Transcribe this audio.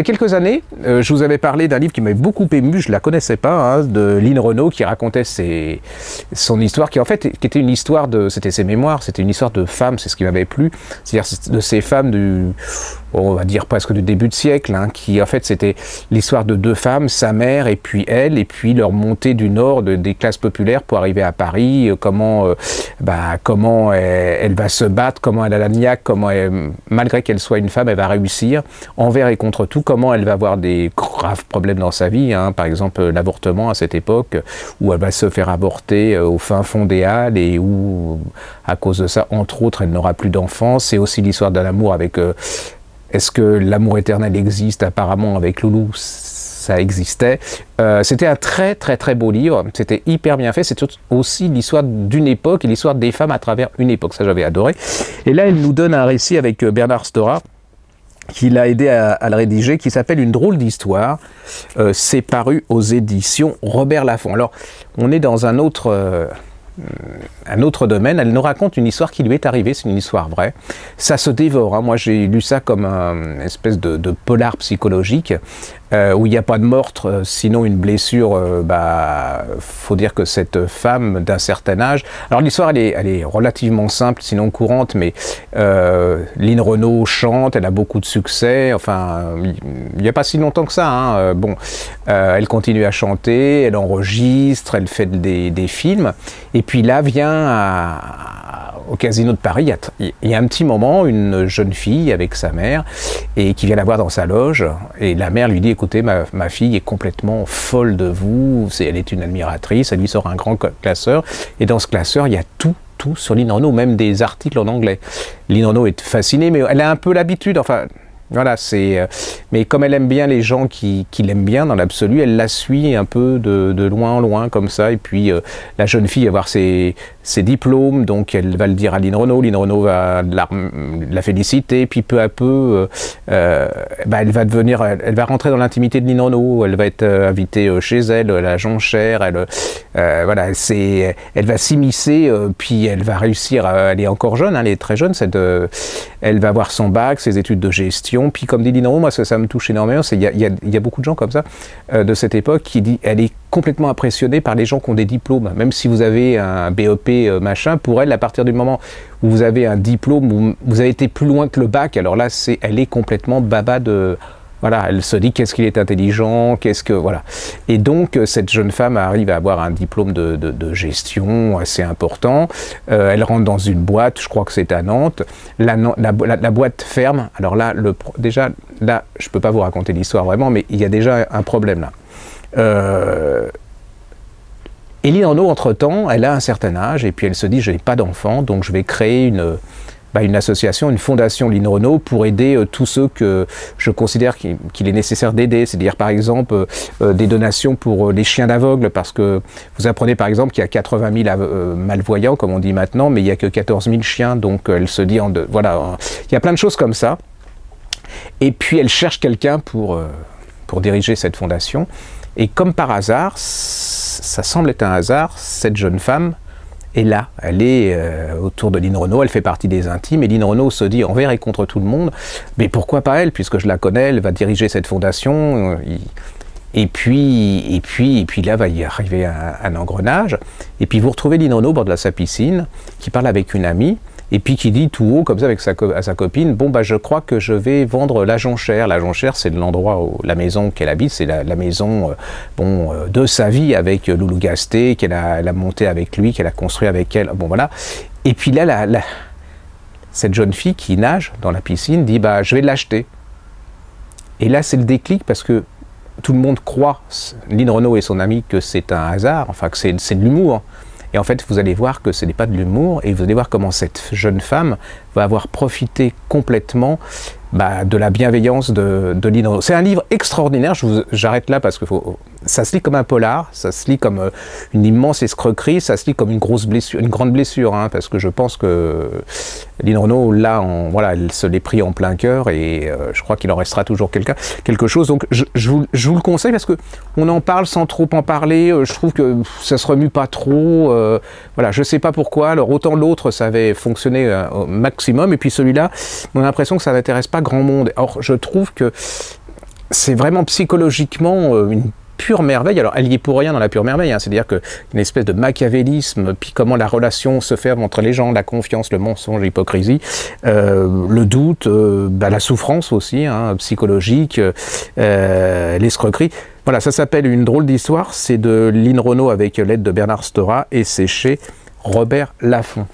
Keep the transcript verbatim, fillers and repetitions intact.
y a quelques années, euh, je vous avais parlé d'un livre qui m'avait beaucoup ému, je ne la connaissais pas, hein, de Line Renaud, qui racontait ses, son histoire, qui en fait qui était une histoire de... C'était ses mémoires, c'était une histoire de femmes, c'est ce qui m'avait plu, c'est-à-dire de ces femmes du... on va dire presque du début de siècle, hein, qui en fait c'était l'histoire de deux femmes, sa mère et puis elle, et puis leur montée du nord de, des classes populaires pour arriver à Paris, comment, euh, bah, comment elle, elle va se battre, comment elle a la niaque, comment elle, malgré qu'elle soit une femme, elle va réussir, envers et contre tout, comment elle va avoir des graves problèmes dans sa vie, hein, par exemple l'avortement à cette époque, où elle va se faire avorter au fin fond des Halles, et où à cause de ça, entre autres, elle n'aura plus d'enfants. C'est aussi l'histoire de l'amour avec... Euh, Est-ce que l'amour éternel existe? Apparemment, avec Loulou, ça existait. Euh, c'était un très, très, très beau livre. C'était hyper bien fait. C'est aussi l'histoire d'une époque et l'histoire des femmes à travers une époque. Ça, j'avais adoré. Et là, elle nous donne un récit avec Bernard Stora, qui l'a aidé à, à le rédiger, qui s'appelle « Une drôle d'histoire euh, ». C'est paru aux éditions Robert Laffont. Alors, on est dans un autre... Euh un autre domaine, elle nous raconte une histoire qui lui est arrivée, c'est une histoire vraie, ça se dévore, hein. Moi j'ai lu ça comme une espèce de, de polar psychologique, euh, où il n'y a pas de meurtre, sinon une blessure, euh, bah, faut dire que cette femme d'un certain âge, alors l'histoire elle est, elle est relativement simple, sinon courante, mais euh, Line Renaud chante, elle a beaucoup de succès, enfin, il n'y a pas si longtemps que ça, hein. Bon, euh, elle continue à chanter, elle enregistre, elle fait des, des films, et puis Puis là vient à, au Casino de Paris, il y, y a un petit moment, une jeune fille avec sa mère, et qui vient la voir dans sa loge, et la mère lui dit, écoutez, ma, ma fille est complètement folle de vous, c'est, elle est une admiratrice, elle lui sort un grand classeur, et dans ce classeur, il y a tout, tout sur Line Renaud, même des articles en anglais. Line Renaud est fascinée, mais elle a un peu l'habitude, enfin... Voilà, c'est. Euh, mais comme elle aime bien les gens qui, qui l'aiment bien dans l'absolu, elle la suit un peu de, de loin en loin comme ça. Et puis euh, la jeune fille va avoir ses, ses diplômes, donc elle va le dire à Line Renaud. Line Renaud va la, la féliciter. Puis peu à peu, euh, euh, bah, elle va devenir, elle, elle va rentrer dans l'intimité de Line Renaud. Elle va être euh, invitée euh, chez elle, à la jonchère. Elle, euh, voilà, c'est. Elle va s'immiscer. Euh, puis elle va réussir. À, elle est encore jeune, hein, elle est très jeune. Cette, euh, elle va avoir son bac, ses études de gestion. Puis comme dit Line Renaud, moi ça, ça me touche énormément, il y, y, y a beaucoup de gens comme ça, euh, de cette époque, qui dit elle est complètement impressionnée par les gens qui ont des diplômes, même si vous avez un B E P euh, machin, pour elle, à partir du moment où vous avez un diplôme, où vous avez été plus loin que le bac, alors là, c'est, elle est complètement baba de... Voilà, elle se dit qu'est-ce qu'il est intelligent, qu'est-ce que... Voilà. Et donc, cette jeune femme arrive à avoir un diplôme de, de, de gestion assez important. Euh, elle rentre dans une boîte, je crois que c'est à Nantes. La, la, la, la boîte ferme. Alors là, le, déjà, là, je ne peux pas vous raconter l'histoire vraiment, mais il y a déjà un problème là. Euh... Et Line Renaud, entre-temps, elle a un certain âge et puis elle se dit « je n'ai pas d'enfant, donc je vais créer une... » Bah, une association, une fondation Line Renaud pour aider euh, tous ceux que je considère qu'il qu'il est nécessaire d'aider, c'est-à-dire par exemple euh, euh, des donations pour euh, les chiens d'aveugles, parce que vous apprenez par exemple qu'il y a quatre-vingt mille euh, malvoyants, comme on dit maintenant, mais il n'y a que quatorze mille chiens, donc euh, elle se dit, en deux, voilà, hein. Il y a plein de choses comme ça, et puis elle cherche quelqu'un pour, euh, pour diriger cette fondation, et comme par hasard, ça semble être un hasard, cette jeune femme, et là, elle est euh, autour de Line Renaud, elle fait partie des intimes, et Line Renaud se dit envers et contre tout le monde, mais pourquoi pas elle, puisque je la connais, elle va diriger cette fondation, et puis, et puis, et puis là va y arriver un, un engrenage, et puis vous retrouvez Line Renaud au bord de sa piscine, qui parle avec une amie, et puis qui dit tout haut, comme ça, avec sa co à sa copine, « Bon, bah, je crois que je vais vendre la jonchère. » La jonchère, c'est l'endroit où la maison qu'elle habite, c'est la, la maison euh, bon, euh, de sa vie avec euh, Loulou Gasté, qu'elle a, a montée avec lui, qu'elle a construit avec elle. Bon, voilà. Et puis là, la, la, cette jeune fille qui nage dans la piscine dit bah, « Je vais l'acheter. » Et là, c'est le déclic parce que tout le monde croit, Line Renaud et son ami, que c'est un hasard, enfin que c'est de l'humour. Et en fait, vous allez voir que ce n'est pas de l'humour, et vous allez voir comment cette jeune femme va avoir profité complètement bah, de la bienveillance de, de Line Renaud. C'est un livre extraordinaire, j'arrête là parce que faut, ça se lit comme un polar, ça se lit comme une immense escroquerie, ça se lit comme une, grosse blessure, une grande blessure, hein, parce que je pense que Line Renaud, là, on, voilà, elle se l'est pris en plein cœur, et euh, je crois qu'il en restera toujours quelqu'un, quelque chose. Donc je, je, vous, je vous le conseille parce qu'on en parle sans trop en parler, je trouve que ça ne se remue pas trop, euh, voilà, je ne sais pas pourquoi, alors autant l'autre, ça avait fonctionné euh, au maximum, et puis celui-là, on a l'impression que ça n'intéresse pas grand monde. Or, je trouve que c'est vraiment psychologiquement une pure merveille. Alors, elle n'y est pour rien dans la pure merveille, hein. C'est-à-dire qu'une espèce de machiavélisme, puis comment la relation se ferme entre les gens, la confiance, le mensonge, l'hypocrisie, euh, le doute, euh, bah, la souffrance aussi, hein, psychologique, euh, l'escroquerie. Voilà, ça s'appelle Une drôle d'histoire, c'est de Line Renaud avec l'aide de Bernard Stora et c'est chez Robert Laffont.